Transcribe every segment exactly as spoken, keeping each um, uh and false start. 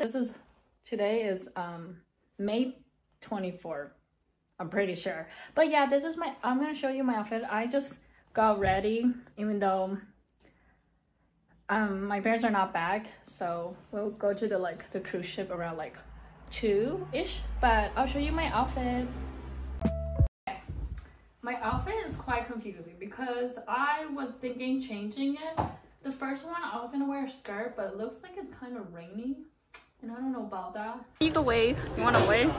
This is, today is um, May twenty-fourth, I'm pretty sure. But yeah, this is my, I'm gonna show you my outfit. I just got ready, even though um, my parents are not back. So we'll go to the like the cruise ship around like two-ish, but I'll show you my outfit. My outfit is quite confusing because I was thinking changing it. The first one, I was gonna wear a skirt, but it looks like it's kind of rainy, and I don't know about that. Take a wave. You want to wave?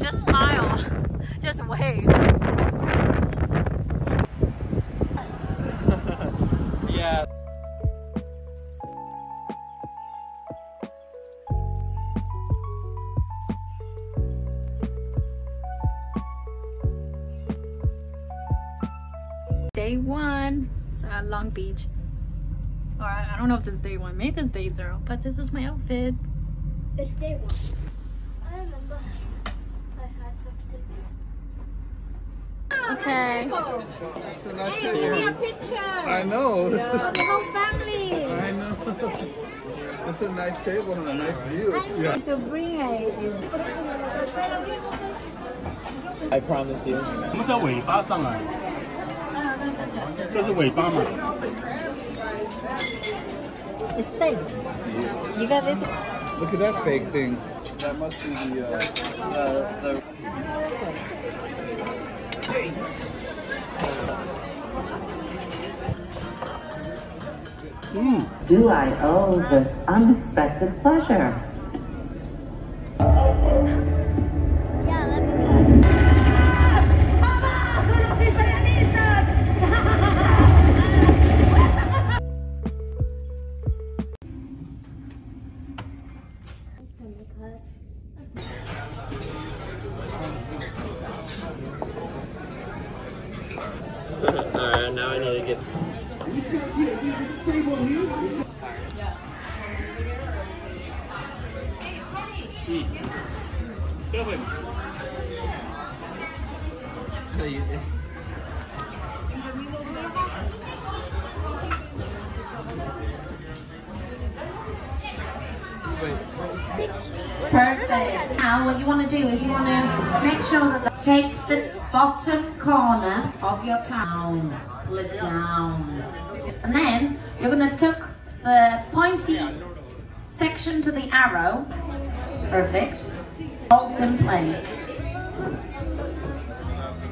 Just smile. Just wave. Yeah. Day one, it's at Long Beach. Or I don't know if this is day one, maybe this is day zero, but this is my outfit. It's day one. I remember I had something. Okay. okay. It's a nice hey, give me a picture. I know. Yeah. The whole family. I know. It's a nice table and a nice view. I need yeah. to bring it. I promise you. What's that way? Pass on it. 这是尾巴嘛 It's fake. You got this one? Look at that fake thing. That must be the... Uh, uh, the... Mm. Do I owe this unexpected pleasure? Alright, now I need to get. Perfect. Now what you want to do is you want to make sure that take the bottom corner of your towel, pull it down, and then you're going to tuck the pointy section to the arrow. Perfect. Holds in place.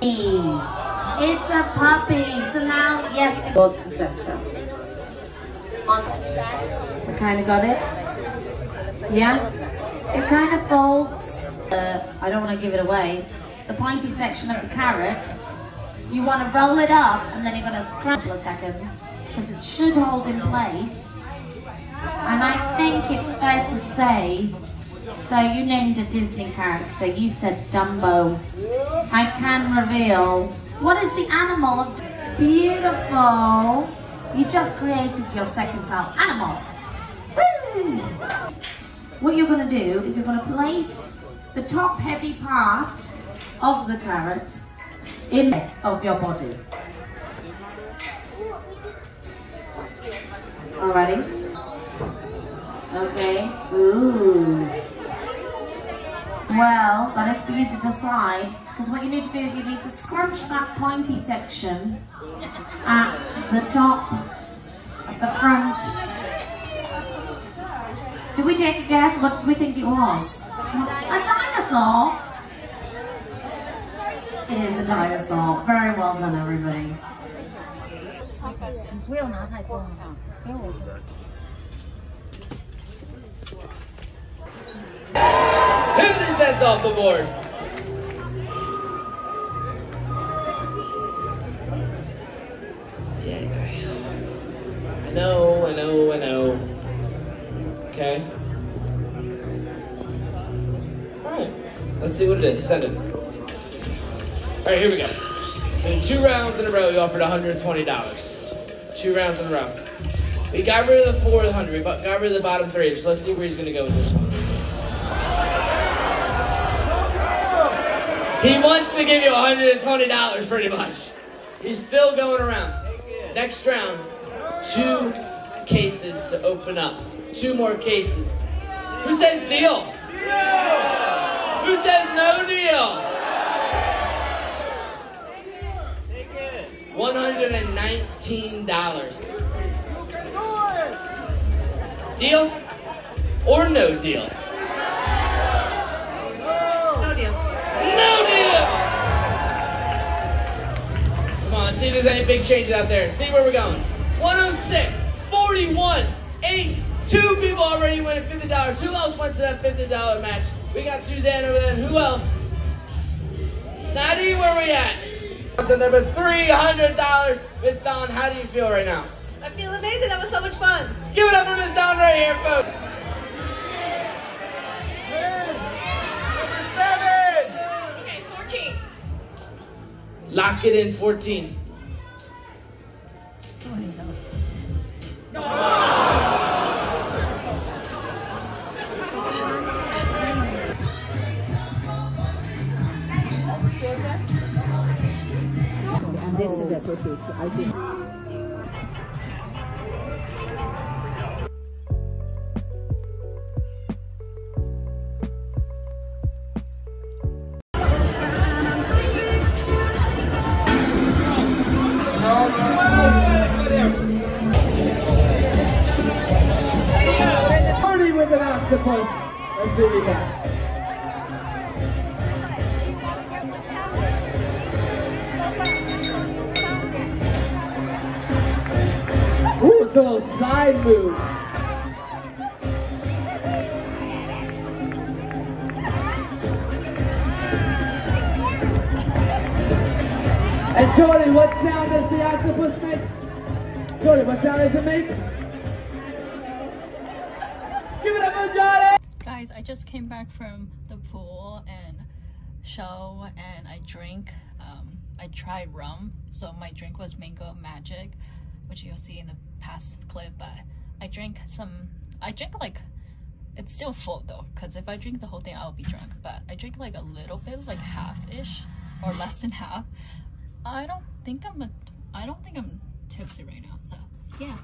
It's a puppy. So now, yes, it goes to the center. We kind of got it. Yeah. It kind of folds. Uh, I don't want to give it away. The pointy section of the carrot. You want to roll it up, and then you're going to scramble a second because it should hold in place. And I think it's fair to say. So you named a Disney character. You said Dumbo. I can reveal. What is the animal? Of beautiful. You just created your second tile animal. Woo! What you're going to do is you're going to place the top heavy part of the carrot in the of your body. Alrighty. Okay. Ooh. Well, that is for you to decide, because what you need to do is you need to scrunch that pointy section at the top, at the front. Did we take a guess? What did we think it was? A dinosaur? It is a dinosaur. Very well done, everybody. Who this nets off the board? I know, I know, I know. Okay. Alright, let's see what it is. Send it. Alright, here we go. So in two rounds in a row, we offered one hundred twenty dollars. Two rounds in a row. We got rid of the four hundred, we got rid of the bottom three, so let's see where he's going to go with this one. He wants to give you one hundred twenty dollars pretty much. He's still going around. Next round, two cases to open up. Two more cases. Who says deal? Deal! Who says no deal? one hundred nineteen dollars. Deal or no deal? No deal. No deal! Come on, see if there's any big changes out there. See where we're going. one oh six, forty-one, eight. Two people already winning fifty dollars. Who else went to that fifty dollar match? We got Suzanne over there. Who else? Nadi, where are we at? The number three hundred dollars. Miss Dawn, how do you feel right now? I feel amazing. That was so much fun. Give it up for Miss Dawn right here, folks. Number seven. Okay, fourteen. Lock it in, fourteen. This is it, this is, I just... Party with an octopus, let's see what we got. Ooh, it's a little side move. And Jordan, what sound does the octopus make? Jordan, what sound does it make? Give it up for Jordan! Guys, I just came back from the pool and show, and I drank, um, I tried rum, so my drink was Mango Magic, which you'll see in the past clip, but I drank some, I drank like, it's still full though, because if I drink the whole thing, I'll be drunk, but I drink like a little bit, like half-ish, or less than half. I don't think I'm, a, I don't think I'm tipsy right now, so, yeah.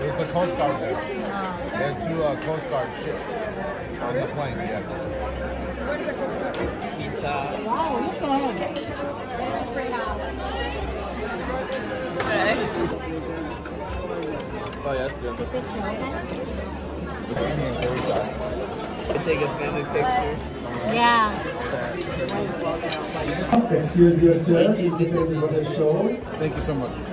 There's the Coast Guard there. They had two uh, Coast Guard ships on the plane, yeah. Wow, look at that. Oh, yeah, that's good. I take a family picture. Yeah. Excuse yourself, this is for the show. Thank you so much. Go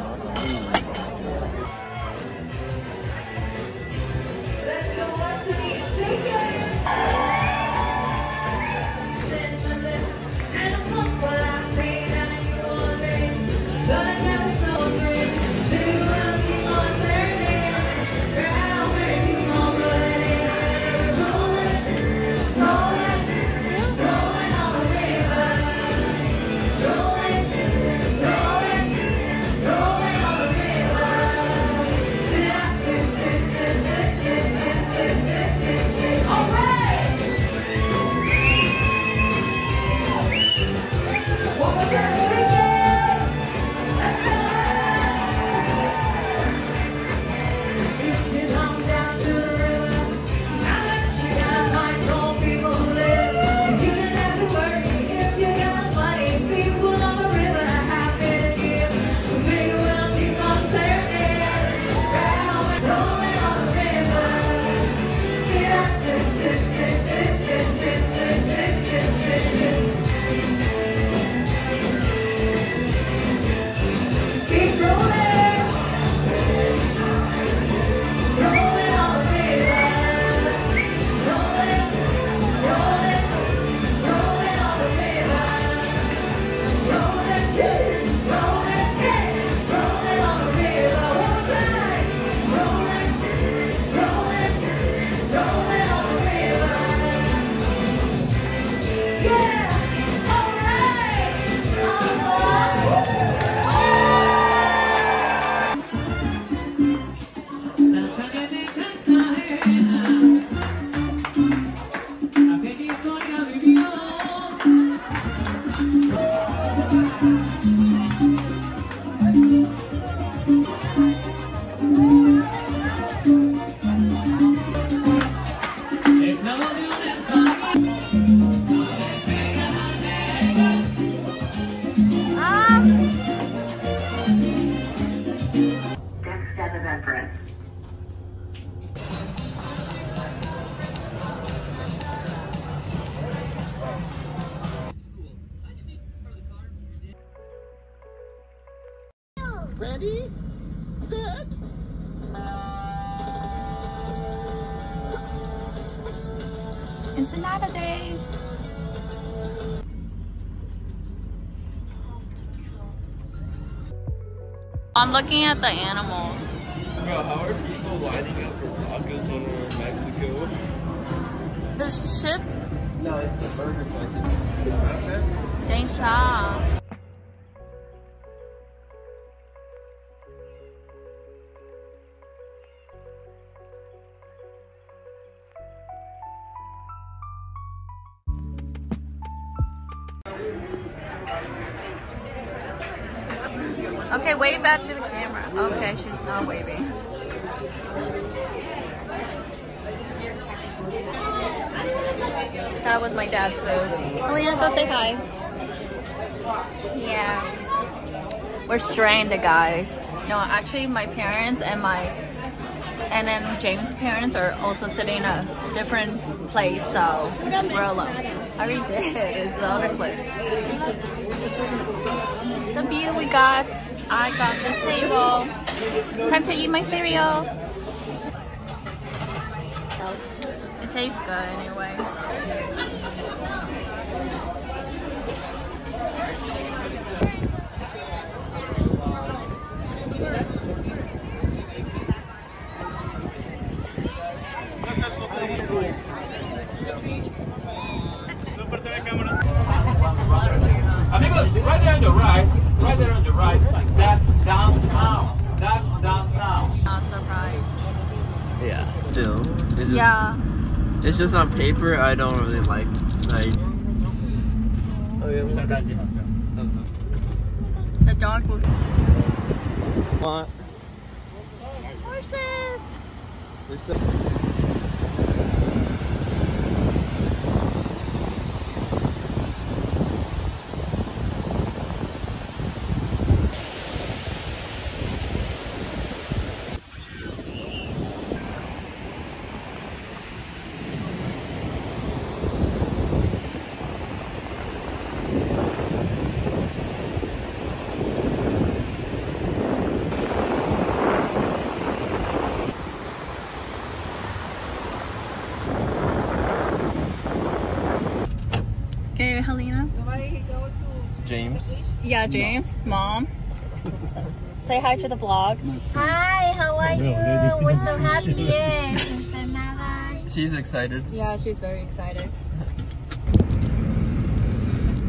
Ready, set. Ensenada Day. I'm looking at the animals. Bro, how are people lining up for tacos when we're in Mexico? The ship? No, it's the burger place. Dang job. Okay, wave back to the camera. Okay, she's not waving. That was my dad's food. Alina, go say hi. Yeah. We're strained, guys. No, actually, my parents and my... And then James' parents are also sitting in a different place, so we're alone. I already did. It's the other place. The view we got. I got this table. Time to eat my cereal. It tastes good anyway. Amigos, right there on the right. Right there on the right, like that's downtown. That's downtown. Not surprised. Yeah, still. It's just, yeah. It's just on paper. I don't really like like. Oh yeah, we'll the dog will. What? Horses. It's okay, Helena. James. Yeah, James. Mom. Say hi to the vlog. Hi, how are you? We're so happy. Yeah. She's excited. Yeah, she's very excited.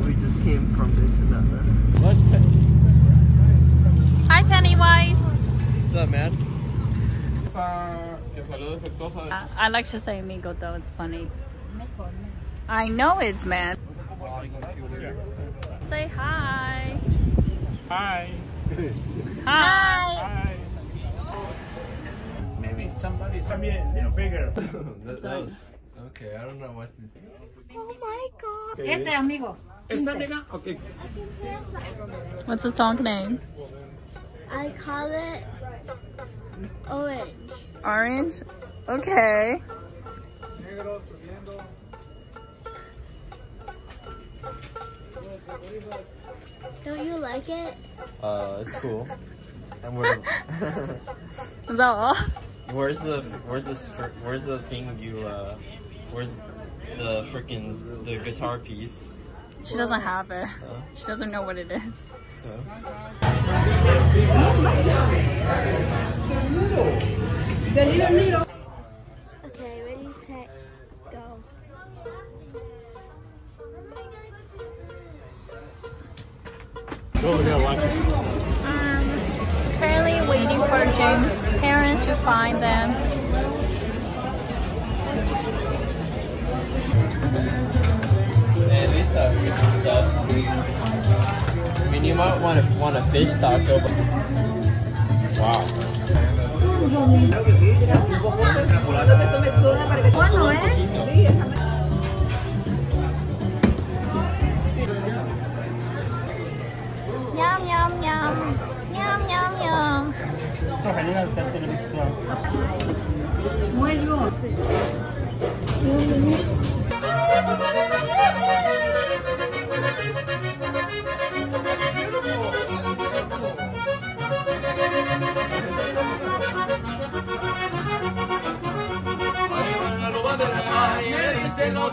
We just came from Ensenada. Hi, Pennywise. What's up, man? Uh, I like to say amigo though, it's funny. I know it's man. Say hi. Hi. Hi. Hi. Maybe somebody's a little bigger. that, that was, okay, I don't know what this is. Oh my god. Okay. Este amigo. Este amigo? Okay. What's the song name? I call it Orange. Orange? Okay. Don't you like it? Uh, it's cool. And we're. Is that all? Where's the where's the where's the thing you uh where's the freaking the guitar piece? She doesn't have it. Huh? She doesn't know what it is. So. Okay, ready, set, go. Oh, yeah, watch it. Um, currently waiting for James' parents to find them. Hey, these are good stuff. I mean, you might want to want a fish taco. But... Wow. No te tomes toda para que te bueno, ¿eh? Sí, déjame. Sí. Ñam, ñam, ñam. Ñam, ñam, ñam. Muelvo.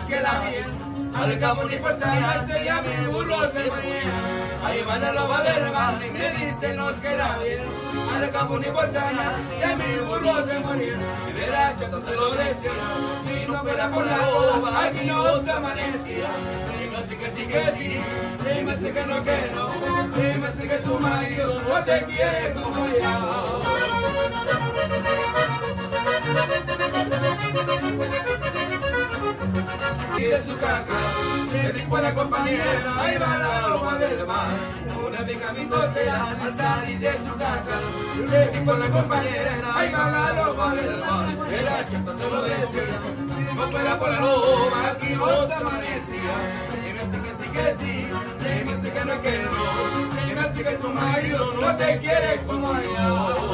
Que la miel, al cabo ni fuerza se llame burros de miel. Ahí van a la barba y me dicen los que la miel, al cabo ni fuerza se llame burros de miel. Y de la chota te lo decía, y no fuera por la boba, aquí no se amanecía. Se me hace que sí que sí, se me hace que no que no, se me hace que tu marido no te quiere como yo. De su caca, le brinco a la compañera, ahí va la loba del mar, una amiga mi tortera, a salir de su caca, le brinco a la compañera, ahí va la loba del mar, el hacha te lo decía, si no fuera por la loba, aquí no se amanecía, se me hace que sí que sí, se me hace que no es que no, se me hace que tu marido no te quiere como yo.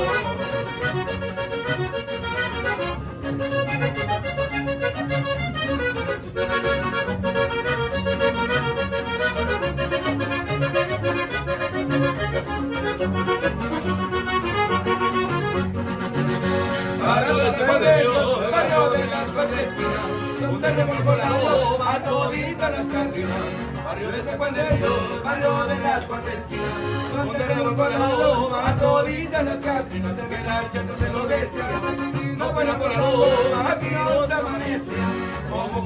Barrio de ese cuadrillo, barrio de las cuatro esquinas, un terreno por la loba, todita las catrinas, te ve la chata, te lo decía, si no fuera por la loba, aquí no se amanece, como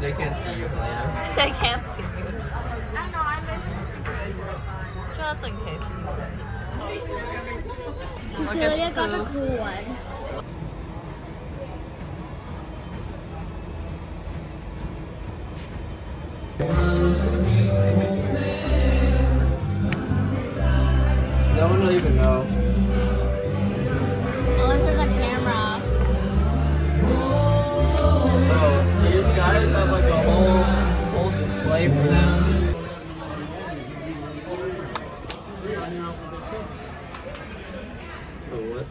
They can't see you, Helena. They can't see you. I know, I'm listening. Just in case you said. Look, it's Celia got a cool one. No one will even know. Unless there's a camera. Oh, these guys have like a whole, whole display for them. Oh, what?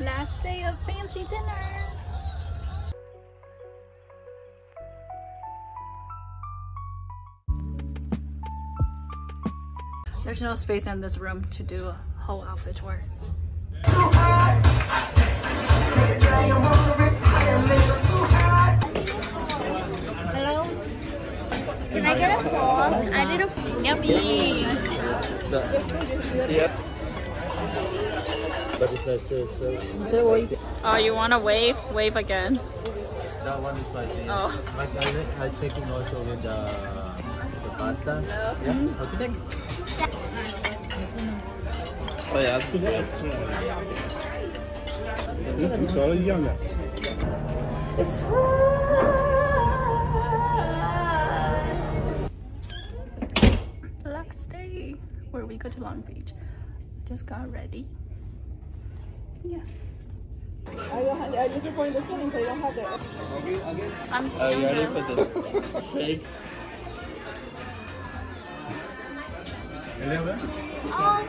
Last day of fancy dinner! There's no space in this room to do a whole outfit tour. Hello? Can I get a fork? I did a fork. Yummy! Yep. Oh, you want to wave? Wave again. That one is like this. Oh. My cousin, I check him also with the, the pasta. No. Yeah. Okay. Oh yeah, that's good. It's all younger. It's fun. Last day where we go to Long Beach. Just got ready. Yeah. I don't have. I just recorded this morning, so I don't have the. I'm. Oh, you already put the shake. Hello.